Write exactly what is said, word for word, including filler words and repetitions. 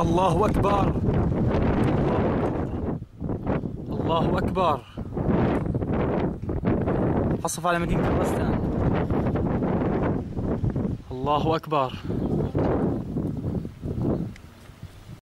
الله أكبر الله أكبر. حصف على مدينة رستان. الله أكبر.